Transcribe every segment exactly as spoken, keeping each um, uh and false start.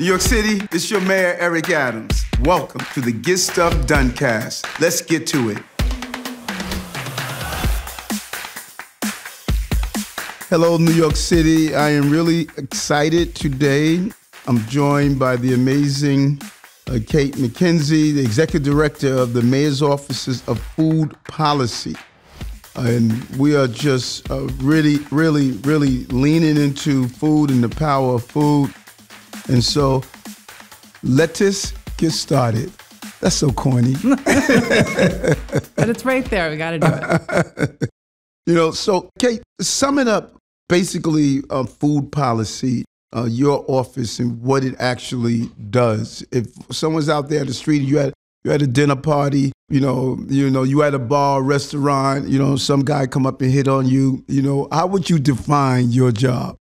New York City, it's your mayor, Eric Adams. Welcome to the Get Stuff Donecast. Let's get to it. Hello, New York City. I am really excited today. I'm joined by the amazing uh, Kate McKenzie, the Executive Director of the Mayor's Offices of Food Policy. Uh, and we are just uh, really, really, really leaning into food and the power of food. And so, let us get started. That's so corny. But it's right there. We got to do it. You know, so, Kate, sum it up, basically, uh, food policy, uh, your office and what it actually does. If someone's out there on the street, you had, you had a dinner party, you know, you know, you had a bar, restaurant, you know, some guy come up and hit on you, you know, how would you define your job?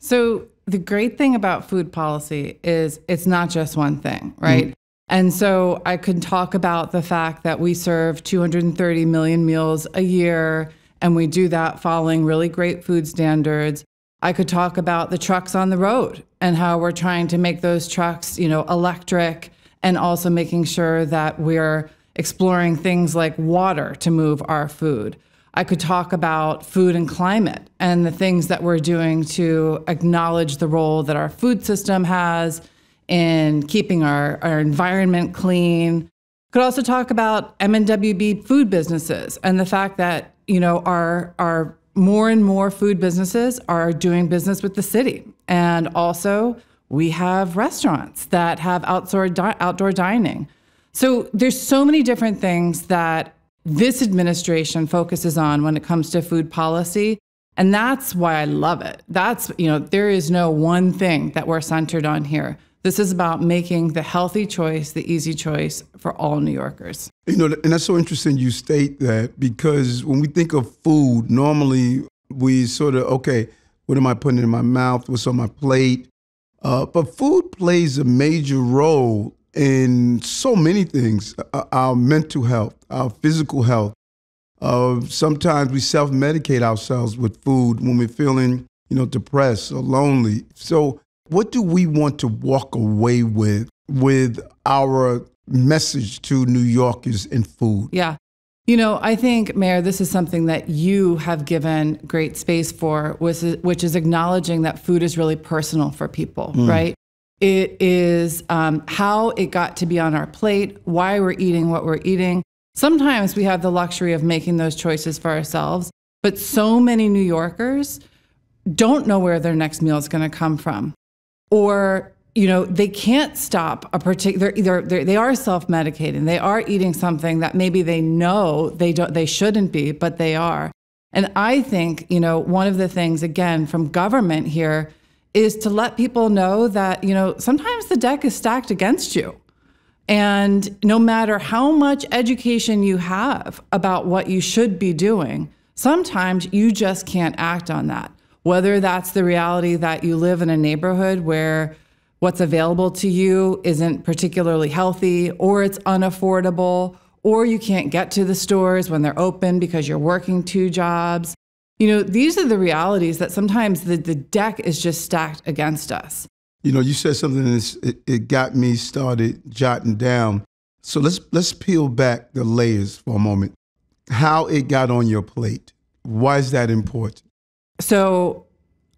So, the great thing about food policy is it's not just one thing, right? Mm. And so I can talk about the fact that we serve two hundred thirty million meals a year, and we do that following really great food standards. I could talk about the trucks on the road and how we're trying to make those trucks, you know, electric, and also making sure that we're exploring things like water to move our food. I could talk about food and climate and the things that we're doing to acknowledge the role that our food system has in keeping our, our environment clean. Could also talk about M W B food businesses and the fact that, you know, our, our more and more food businesses are doing business with the city. And also we have restaurants that have outdoor, di outdoor dining. So there's so many different things that this administration focuses on when it comes to food policy. And that's why I love it. That's, you know, there is no one thing that we're centered on here. This is about making the healthy choice, the easy choice for all New Yorkers. You know, and that's so interesting you state that, because when we think of food, normally we sort of, okay, what am I putting in my mouth? What's on my plate? Uh, but food plays a major role in so many things, our mental health, our physical health. Uh, sometimes we self-medicate ourselves with food when we're feeling, you know, depressed or lonely. So what do we want to walk away with, with our message to New Yorkers in food? Yeah. You know, I think, Mayor, this is something that you have given great space for, which is, which is acknowledging that food is really personal for people, mm. right? It is um, how it got to be on our plate, why we're eating what we're eating. Sometimes we have the luxury of making those choices for ourselves, but so many New Yorkers don't know where their next meal is going to come from. Or, you know, they can't stop a particular, they're, they're, they are self-medicating. They are eating something that maybe they know they, don't, they shouldn't be, but they are. And I think, you know, one of the things, again, from government here is to let people know that, you know, sometimes the deck is stacked against you. And no matter how much education you have about what you should be doing, sometimes you just can't act on that. Whether that's the reality that you live in a neighborhood where what's available to you isn't particularly healthy, or it's unaffordable, or you can't get to the stores when they're open because you're working two jobs. You know, these are the realities that sometimes the, the deck is just stacked against us. You know, you said something that's, it, it got me started jotting down. So let's, let's peel back the layers for a moment. How it got on your plate. Why is that important? So,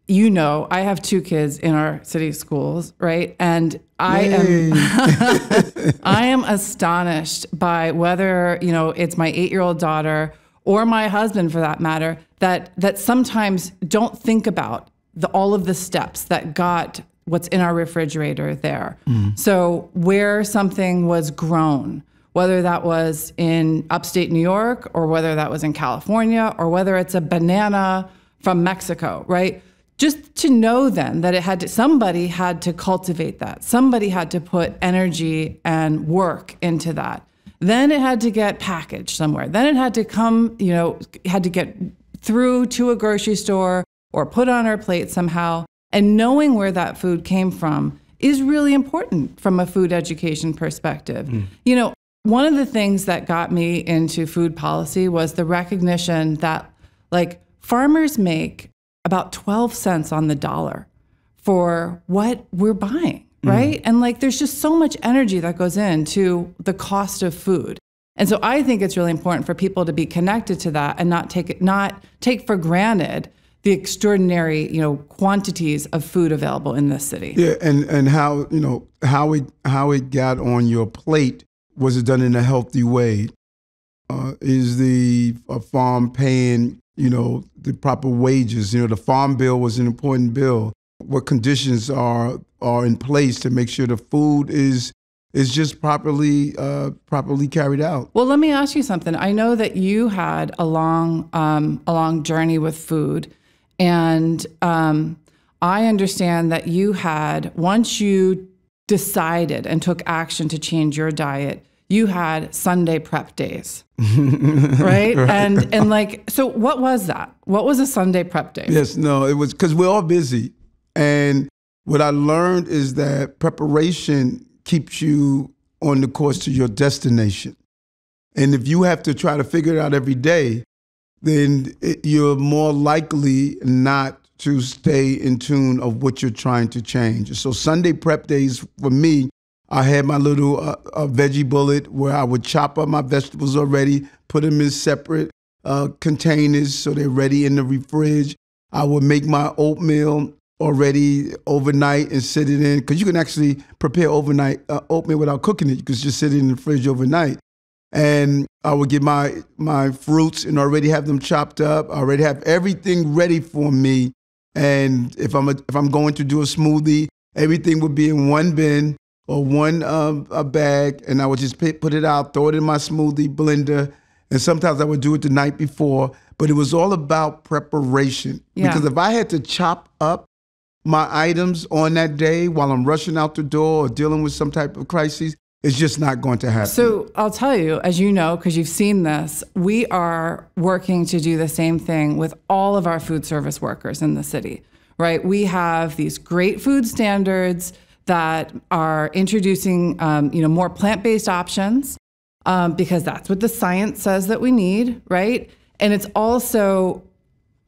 you know, I have two kids in our city schools, right? And I Yay. am I am astonished by whether, you know, it's my eight-year-old daughter or my husband for that matter, that, that sometimes don't think about the, all of the steps that got what's in our refrigerator there. Mm. So where something was grown, whether that was in upstate New York or whether that was in California or whether it's a banana from Mexico, right? Just to know then that it had to, somebody had to cultivate that. Somebody had to put energy and work into that. Then it had to get packaged somewhere. Then it had to come, you know, had to get through to a grocery store or put on our plate somehow. And knowing where that food came from is really important from a food education perspective. Mm. You know, one of the things that got me into food policy was the recognition that, like, farmers make about twelve cents on the dollar for what we're buying, right? Mm. And like, there's just so much energy that goes into the cost of food. And so I think it's really important for people to be connected to that and not take not take for granted the extraordinary, you know, quantities of food available in this city. Yeah, and and how, you know, how it how it got on your plate, was it done in a healthy way? Uh, is the a farm paying, you know, the proper wages? You know, the farm bill was an important bill. What conditions are are in place to make sure the food is is just properly uh, properly carried out? Well, let me ask you something. I know that you had a long um, a long journey with food, and um, I understand that you had, once you decided and took action to change your diet, you had Sunday prep days, right? right? And and like, so what was that? What was a Sunday prep day? Yes, no, it was because we're all busy, and what I learned is that preparation keeps you on the course to your destination. And if you have to try to figure it out every day, then it, you're more likely not to stay in tune of what you're trying to change. So Sunday prep days for me, I had my little uh, uh, veggie bullet where I would chop up my vegetables already, put them in separate uh, containers so they're ready in the fridge. I would make my oatmeal already overnight and sit it in, because you can actually prepare overnight uh, oatmeal without cooking it. You can just sit it in the fridge overnight. And I would get my my fruits and already have them chopped up. I already have everything ready for me. And if I'm a, if I'm going to do a smoothie, everything would be in one bin or one um, a bag, and I would just put it out, throw it in my smoothie blender. And sometimes I would do it the night before. But it was all about preparation, yeah. Because if I had to chop up my items on that day while I'm rushing out the door or dealing with some type of crisis, it's just not going to happen. So I'll tell you, as you know, because you've seen this, we are working to do the same thing with all of our food service workers in the city, right? We have these great food standards that are introducing um, you know, more plant-based options um, because that's what the science says that we need, right? And it's also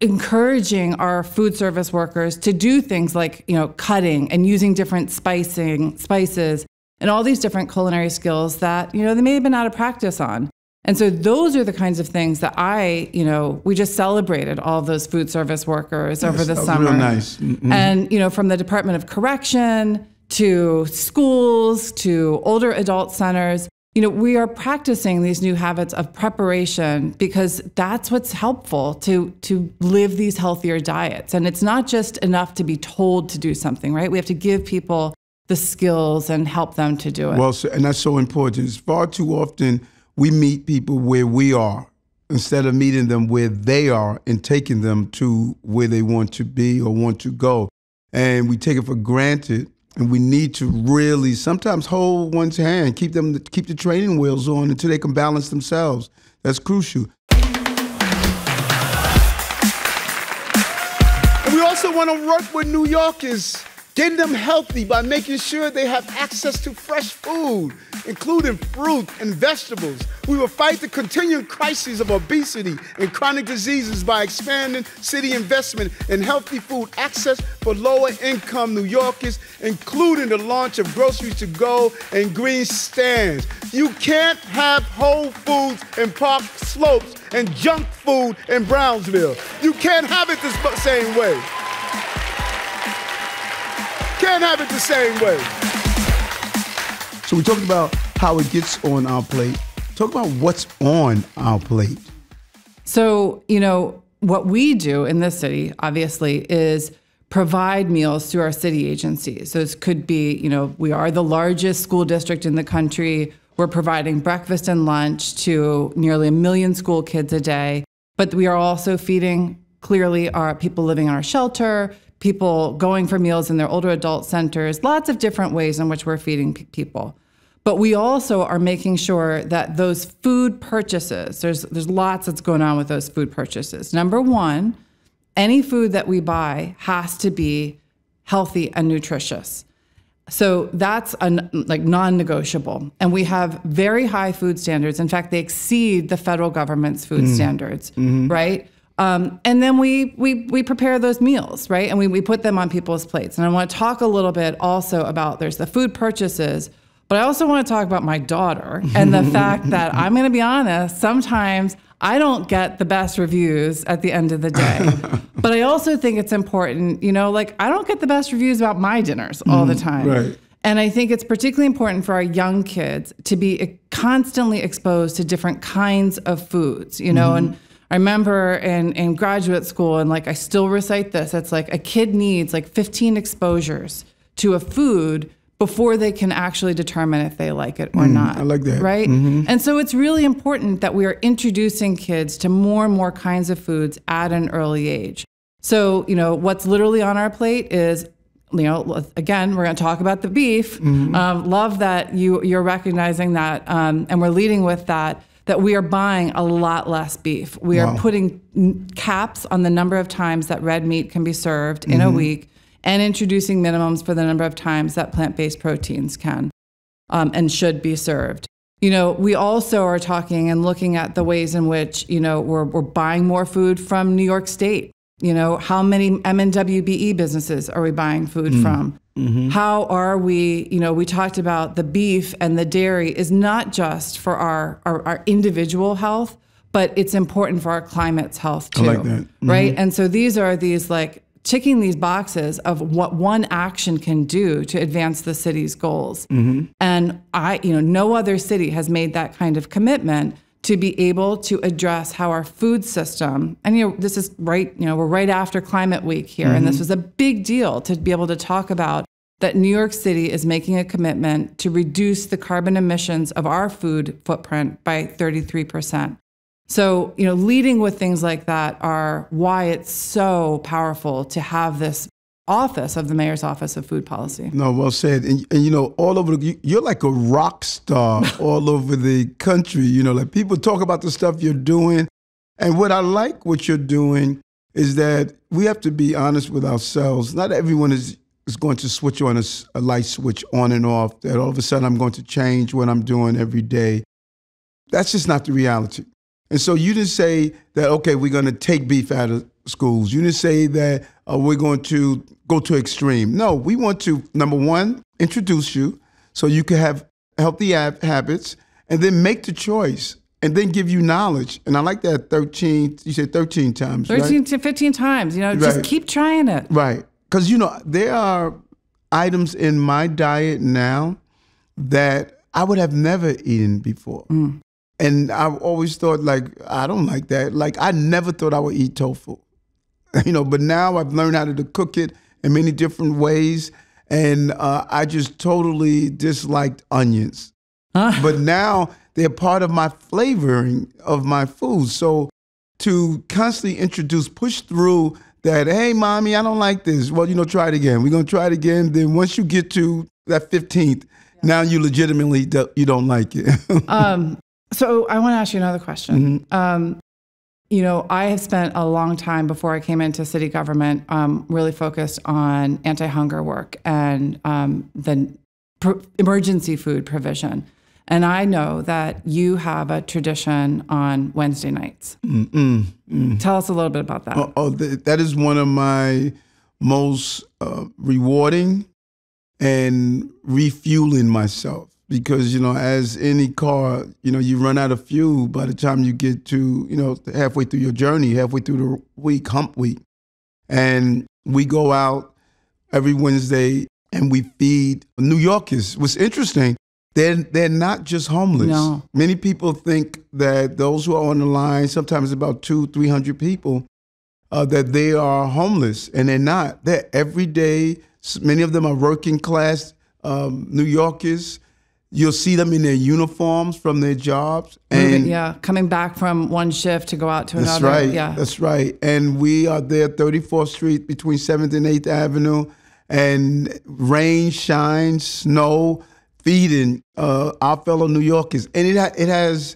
encouraging our food service workers to do things like, you know, cutting and using different spicing, spices and all these different culinary skills that, you know, they may have been out of practice on. And so those are the kinds of things that I, you know, we just celebrated all those food service workers yes, over the summer. Real nice. Mm-hmm. And, you know, from the Department of Correction to schools to older adult centers, you know, we are practicing these new habits of preparation because that's what's helpful to to live these healthier diets. And it's not just enough to be told to do something, right? We have to give people the skills and help them to do it. Well, so, and that's so important. It's far too often we meet people where we are instead of meeting them where they are and taking them to where they want to be or want to go. And we take it for granted. And we need to really sometimes hold one's hand, keep them, keep the training wheels on until they can balance themselves. That's crucial. And we also want to work with New Yorkers, getting them healthy by making sure they have access to fresh food, including fruit and vegetables. We will fight the continuing crises of obesity and chronic diseases by expanding city investment in healthy food access for lower-income New Yorkers, including the launch of groceries to go and green stands. You can't have Whole Foods in Park Slopes and junk food in Brownsville. You can't have it the same way. Can't have it the same way. So we talked about how it gets on our plate. Talk about what's on our plate. So, you know, what we do in this city, obviously, is provide meals through our city agencies. So this could be, you know, we are the largest school district in the country. We're providing breakfast and lunch to nearly a million school kids a day. But we are also feeding, clearly, our people living in our shelter, people going for meals in their older adult centers, lots of different ways in which we're feeding pe people. But we also are making sure that those food purchases, there's, there's lots that's going on with those food purchases. Number one, any food that we buy has to be healthy and nutritious. So that's an, like non-negotiable. And we have very high food standards. In fact, they exceed the federal government's food mm. standards, mm-hmm. right? Um, and then we, we, we prepare those meals, right? And we, we put them on people's plates. And I want to talk a little bit also about, there's the food purchases, but I also want to talk about my daughter and the fact that, I'm going to be honest, sometimes I don't get the best reviews at the end of the day. But I also think it's important, you know, like, I don't get the best reviews about my dinners all mm, the time. Right. And I think it's particularly important for our young kids to be constantly exposed to different kinds of foods, you know, mm. and I remember in, in graduate school, and like, I still recite this, it's like a kid needs like fifteen exposures to a food before they can actually determine if they like it or mm, not. I like that. Right? Mm-hmm. And so it's really important that we are introducing kids to more and more kinds of foods at an early age. So, you know, what's literally on our plate is, you know, again, we're going to talk about the beef. Mm-hmm. um, love that you, you're recognizing that, um, and we're leading with that. That we are buying a lot less beef. We wow. are putting n caps on the number of times that red meat can be served mm-hmm. in a week, and introducing minimums for the number of times that plant-based proteins can um, and should be served. You know, we also are talking and looking at the ways in which, you know, we're, we're buying more food from New York State. You know, how many M W B businesses are we buying food mm. from? Mm-hmm. How are we, you know, we talked about the beef and the dairy is not just for our, our, our individual health, but it's important for our climate's health too. I like that. Mm-hmm. Right? And so these are these like ticking these boxes of what one action can do to advance the city's goals. Mm-hmm. And I, you know, no other city has made that kind of commitment to be able to address how our food system, and you know, this is right, you know, we're right after Climate Week here, mm-hmm. and this was a big deal to be able to talk about that New York City is making a commitment to reduce the carbon emissions of our food footprint by thirty-three percent. So, you know, leading with things like that are why it's so powerful to have this office of the Mayor's Office of Food Policy. No, well said. And, and you know, all over, the, you're like a rock star all over the country. You know, like people talk about the stuff you're doing. And what I like what you're doing is that we have to be honest with ourselves. Not everyone is, is going to switch on a, a light switch on and off, that all of a sudden I'm going to change what I'm doing every day. That's just not the reality. And so you didn't say that, okay, we're going to take beef out of schools. You didn't say that uh, we're going to go to extreme. No, we want to, number one, introduce you so you can have healthy habits, and then make the choice, and then give you knowledge. And I like that thirteen, you said thirteen times, thirteen right? to fifteen times, you know, just right. keep trying it. Right, because, you know, there are items in my diet now that I would have never eaten before. Mm. And I always thought, like, I don't like that. Like, I never thought I would eat tofu. You know, but now I've learned how to cook it in many different ways. And uh, I just totally disliked onions. Huh? But now they're part of my flavoring of my food. So to constantly introduce, push through that, hey, mommy, I don't like this. Well, you know, try it again. We're going to try it again. Then once you get to that fifteenth, yeah. now you legitimately do you don't like it. um So I want to ask you another question. Mm-hmm. um, you know, I have spent a long time before I came into city government um, really focused on anti-hunger work and um, the emergency food provision. And I know that you have a tradition on Wednesday nights. Mm-mm, mm. Tell us a little bit about that. Oh, oh th that is one of my most uh, rewarding and refueling myself. Because, you know, as any car, you know, you run out of fuel by the time you get to, you know, halfway through your journey, halfway through the week, hump week. And we go out every Wednesday and we feed New Yorkers. What's interesting, they're, they're not just homeless. No. Many people think that those who are on the line, sometimes about two, three hundred people, uh, that they are homeless, and they're not. They're everyday. Many of them are working class um, New Yorkers. You'll see them in their uniforms from their jobs. And yeah, coming back from one shift to go out to another. That's right, yeah. that's right. And we are there, thirty-fourth street between seventh and eighth avenue, and rain, shine, snow, feeding uh, our fellow New Yorkers. And it, ha it has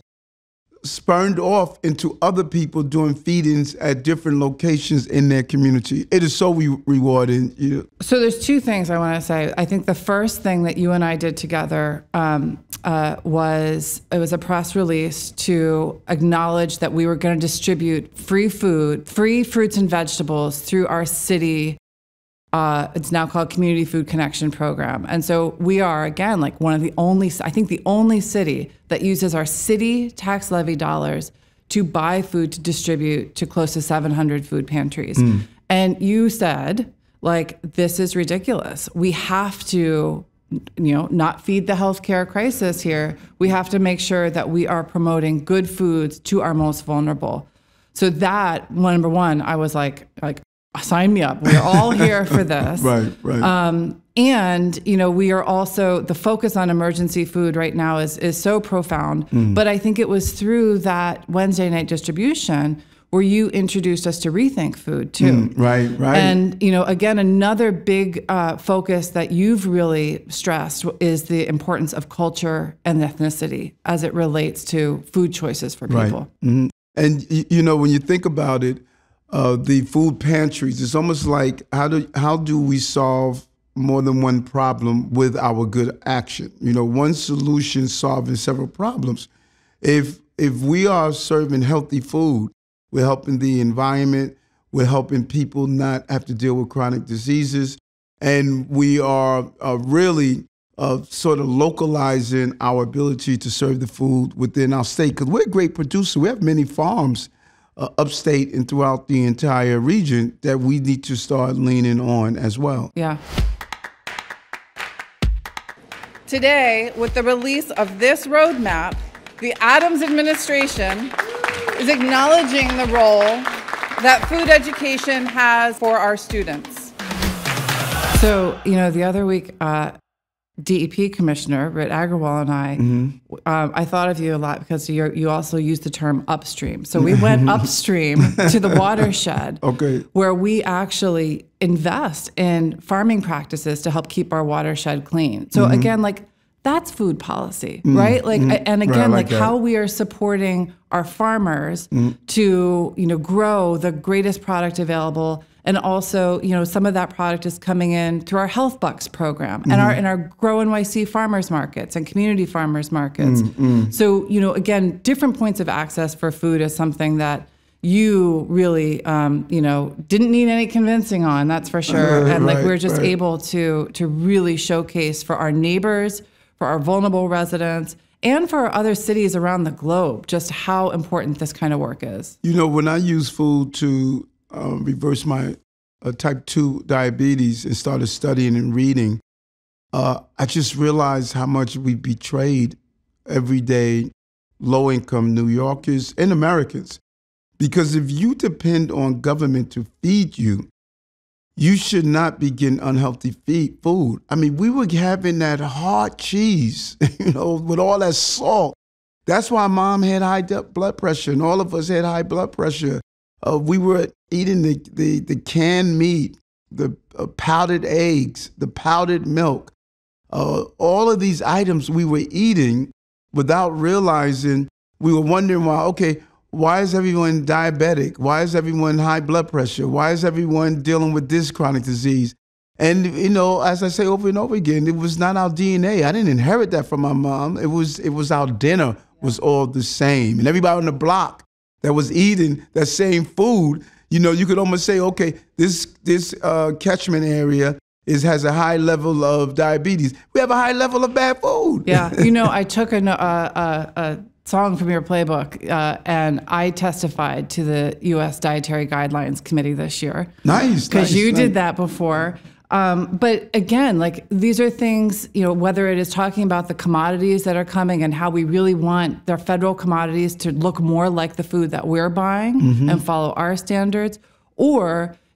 spurned off into other people doing feedings at different locations in their community. It is so re rewarding. Yeah. So there's two things I want to say. I think the first thing that you and I did together um, uh, was, it was a press release to acknowledge that we were going to distribute free food, free fruits and vegetables through our city. Uh, it's now called Community Food Connection Program. And so we are, again, like one of the only, I think the only city that uses our city tax levy dollars to buy food to distribute to close to seven hundred food pantries. Mm. And you said, like, this is ridiculous. We have to, you know, not feed the healthcare crisis here. We have to make sure that we are promoting good foods to our most vulnerable. So that, number one, I was like, like, sign me up. We're all here for this. Right, right. Um, and, you know, we are also, the focus on emergency food right now is, is so profound. Mm. But I think it was through that Wednesday night distribution where you introduced us to Rethink Food, too. Mm, right, right. And, you know, again, another big uh, focus that you've really stressed is the importance of culture and ethnicity as it relates to food choices for people. Right. Mm-hmm. And, you know, when you think about it, Uh, the food pantries, it's almost like how do how do we solve more than one problem with our good action? You know, one solution solving several problems. If if we are serving healthy food, we're helping the environment, we're helping people not have to deal with chronic diseases, and we are uh, really uh, sort of localizing our ability to serve the food within our state. Because we're a great producer. We have many farms Uh, upstate and throughout the entire region that we need to start leaning on as well. Yeah. Today, with the release of this roadmap, the Adams administration is acknowledging the role that food education has for our students. So, you know, the other week, uh, D E P Commissioner Ritt Agrawal and I, mm-hmm. um, I thought of you a lot because you you also used the term upstream. So we went upstream to the watershed, okay, where we actually invest in farming practices to help keep our watershed clean. So mm-hmm. again, like that's food policy, mm-hmm. right? Like, mm-hmm. and again, right, like, like how we are supporting our farmers mm-hmm. to you know grow the greatest product available. And also, you know, some of that product is coming in through our Health Bucks program and mm-hmm. our and our Grow N Y C farmers markets and community farmers markets. Mm-hmm. So, you know, again, different points of access for food is something that you really, um, you know, didn't need any convincing on. That's for sure. Uh, and right, like we're just right. able to to really showcase for our neighbors, for our vulnerable residents, and for other cities around the globe, just how important this kind of work is. You know, when I use food to Uh, reverse my uh, type two diabetes and started studying and reading, uh, I just realized how much we betrayed everyday low-income New Yorkers and Americans. Because if you depend on government to feed you, you should not be getting unhealthy feed, food. I mean, we were having that hard cheese, you know, with all that salt. That's why Mom had high blood pressure and all of us had high blood pressure. Uh, we were eating the, the, the canned meat, the uh, powdered eggs, the powdered milk. Uh, all of these items we were eating without realizing. We were wondering why, okay, why is everyone diabetic? Why is everyone high blood pressure? Why is everyone dealing with this chronic disease? And, you know, as I say over and over again, it was not our D N A. I didn't inherit that from my mom. It was, it was our dinner was all the same. And everybody on the block that was eating that same food, you know, you could almost say, okay, this this uh, catchment area is has a high level of diabetes. We have a high level of bad food. Yeah, you know, I took an, uh, uh, a song from your playbook uh, and I testified to the U S Dietary Guidelines Committee this year. Nice, because nice, you nice. did that before. Um, but again, like these are things, you know, whether it is talking about the commodities that are coming and how we really want their federal commodities to look more like the food that we're buying mm-hmm. and follow our standards, or,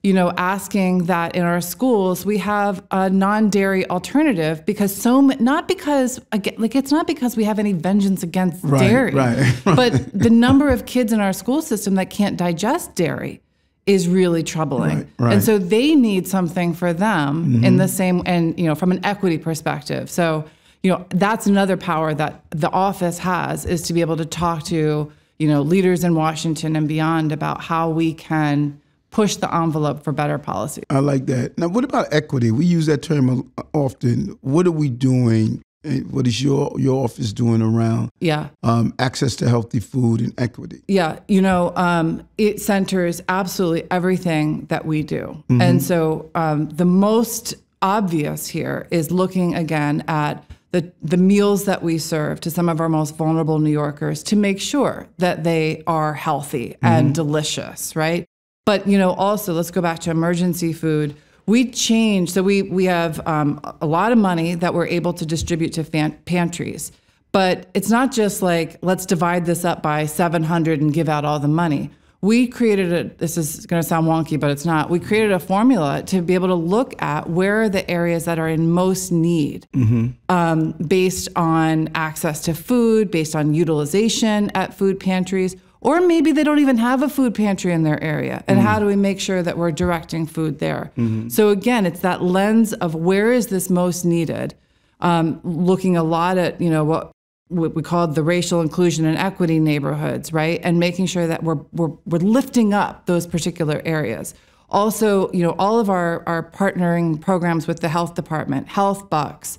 you know, asking that in our schools, we have a non-dairy alternative because so not because, again, like it's not because we have any vengeance against right, dairy, right. but the number of kids in our school system that can't digest dairy is really troubling. Right, right. And so they need something for them mm-hmm. in the same, and you know, from an equity perspective. So, you know, that's another power that the office has is to be able to talk to, you know, leaders in Washington and beyond about how we can push the envelope for better policy. I like that. Now, what about equity? We use that term often. What are we doing? What is your your office doing around yeah. um, access to healthy food and equity? Yeah, you know, um, it centers absolutely everything that we do. Mm-hmm. And so um, the most obvious here is looking again at the, the meals that we serve to some of our most vulnerable New Yorkers to make sure that they are healthy mm-hmm. and delicious, right? But, you know, also, let's go back to emergency food. We change, so we, we have um, a lot of money that we're able to distribute to fan pantries. But it's not just like, let's divide this up by seven hundred and give out all the money. We created a, this is going to sound wonky, but it's not. We created a formula to be able to look at where are the areas that are in most need mm-hmm. um, based on access to food, based on utilization at food pantries. Or maybe they don't even have a food pantry in their area. And mm-hmm. how do we make sure that we're directing food there? Mm-hmm. So again, it's that lens of where is this most needed? Um, looking a lot at, you know, what, what we call the racial inclusion and equity neighborhoods, right? And making sure that we're, we're, we're lifting up those particular areas. Also, you know, all of our, our partnering programs with the health department, Health Bucks,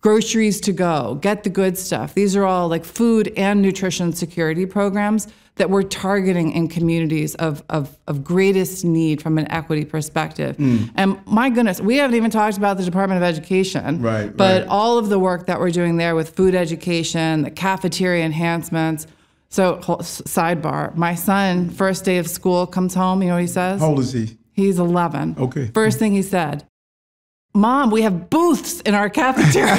groceries to go, get the good stuff. These are all like food and nutrition security programs that we're targeting in communities of, of, of greatest need from an equity perspective. Mm. And my goodness, we haven't even talked about the Department of Education, right, but right. all of the work that we're doing there with food education, the cafeteria enhancements. So sidebar, my son, first day of school, comes home, you know what he says? How old is he? He's eleven. Okay. First thing he said, Mom, we have booths in our cafeteria.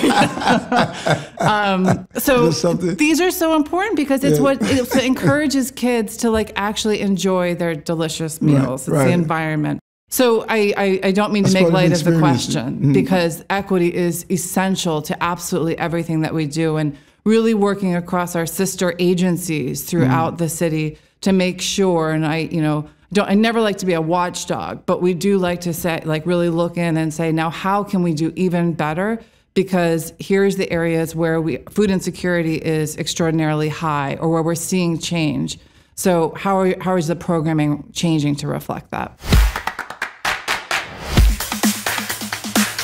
um, so these are so important because it's yeah. what it encourages kids to like actually enjoy their delicious meals. Right, it's right. the environment. So I, I, I don't mean That's to make light of the question mm-hmm. because equity is essential to absolutely everything that we do and really working across our sister agencies throughout mm. the city to make sure, and I, you know, Don't, I never like to be a watchdog, but we do like to say, like really look in and say, now how can we do even better? Because here's the areas where we food insecurity is extraordinarily high, or where we're seeing change. So how are, how is the programming changing to reflect that?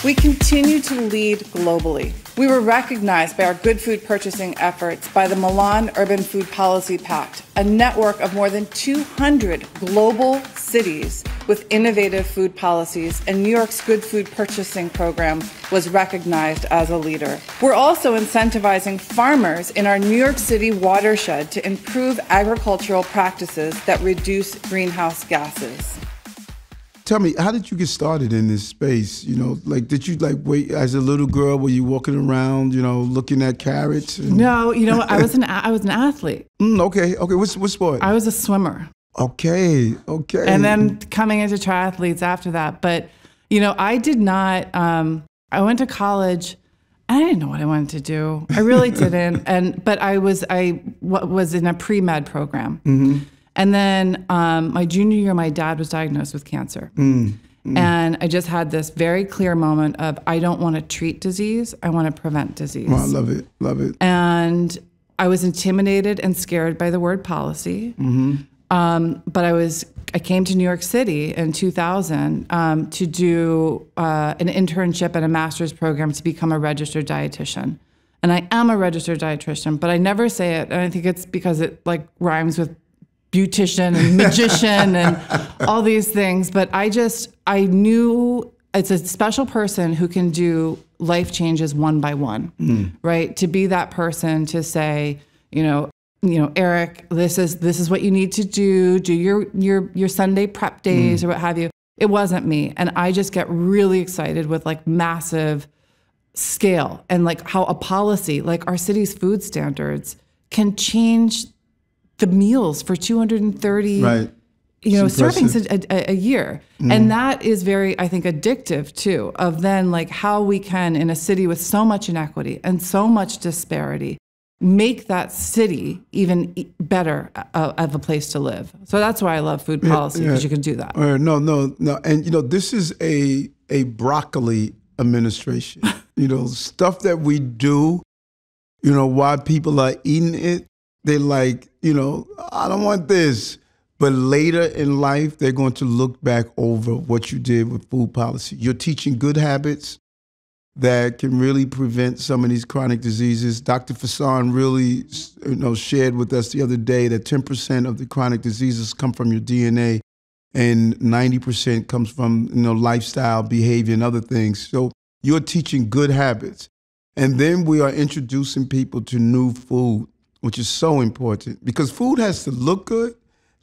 We continue to lead globally. We were recognized by our good food purchasing efforts by the Milan Urban Food Policy Pact, a network of more than two hundred global cities with innovative food policies, and New York's good food purchasing program was recognized as a leader. We're also incentivizing farmers in our New York City watershed to improve agricultural practices that reduce greenhouse gases. Tell me, how did you get started in this space? You know, like, did you like wait as a little girl? Were you walking around, you know, looking at carrots? And... No, you know, I was an I was an athlete. Mm, okay, okay. What's what sport? I was a swimmer. Okay, okay. And then coming into triathletes after that, but you know, I did not. Um, I went to college. I didn't know what I wanted to do. I really didn't. And but I was I was in a pre-med program. Mm-hmm. And then um, my junior year, my dad was diagnosed with cancer. Mm, mm. And I just had this very clear moment of, I don't want to treat disease. I want to prevent disease. Well, I love it. Love it. And I was intimidated and scared by the word policy. Mm-hmm. um, but I was I came to New York City in two thousand um, to do uh, an internship and a master's program to become a registered dietitian. And I am a registered dietitian, but I never say it. And I think it's because it like rhymes with beautician and magician and all these things. But I just, I knew it's a special person who can do life changes one by one, mm. right? To be that person to say, you know, you know, Eric, this is, this is what you need to do. Do your, your, your Sunday prep days mm. or what have you. It wasn't me. And I just get really excited with like massive scale and like how a policy, like our city's food standards can change the meals for two hundred thirty right. you know, servings a, a, a year. Mm. And that is very, I think, addictive too, of then like how we can, in a city with so much inequity and so much disparity, make that city even better uh, of a place to live. So that's why I love food policy, because yeah, yeah. you can do that. Uh, no, no, no. And you know, this is a, a broccoli administration. You know, stuff that we do, you know, why people are eating it, They're like, you know, I don't want this. But later in life, they're going to look back over what you did with food policy. You're teaching good habits that can really prevent some of these chronic diseases. Doctor Fasan really, you know, shared with us the other day that ten percent of the chronic diseases come from your D N A and ninety percent comes from, you know, lifestyle, behavior, and other things. So you're teaching good habits. And then we are introducing people to new food, which is so important because food has to look good,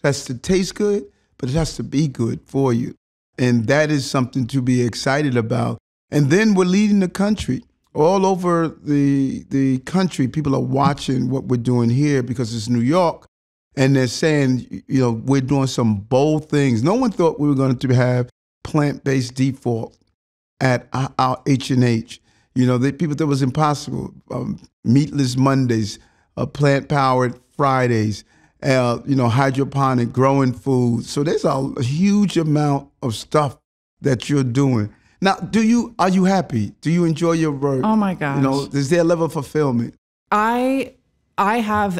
has to taste good, but it has to be good for you. And that is something to be excited about. And then we're leading the country. All over the, the country, people are watching what we're doing here because it's New York. And they're saying, you know, we're doing some bold things. No one thought we were going to have plant-based default at our H and H. You know, they, people thought it was impossible. Um, meatless Mondays, uh, plant-powered Fridays. Uh, you know, hydroponic, growing food. So there's a, a huge amount of stuff that you're doing. Now, do you, are you happy? Do you enjoy your work? Oh my gosh. You know, is there a level of fulfillment? I, I have,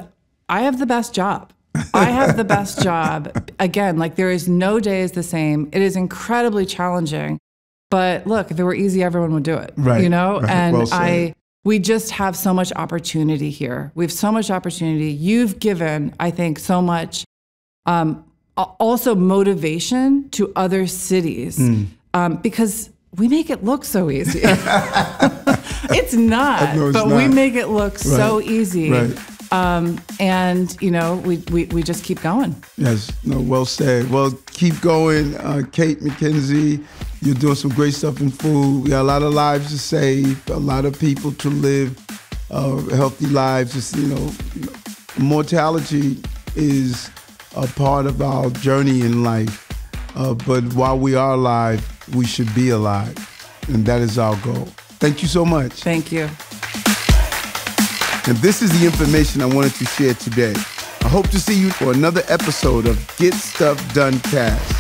I have the best job. I have the best job. Again, like there is no day is the same. It is incredibly challenging, but look, if it were easy, everyone would do it, right, you know? Right. And well I, we just have so much opportunity here. We have so much opportunity. You've given, I think, so much um, also motivation to other cities mm. um, because we make it look so easy. It's not, it's but not. We make it look right. so easy. Right. Um, and, you know, we, we, we just keep going. Yes, no, well said. Well, keep going. Uh, Kate McKenzie, you're doing some great stuff in food. We got a lot of lives to save, a lot of people to live uh, healthy lives. Just, you know, mortality is a part of our journey in life. Uh, but while we are alive, we should be alive. And that is our goal. Thank you so much. Thank you. And this is the information I wanted to share today. I hope to see you for another episode of Get Stuff Donecast.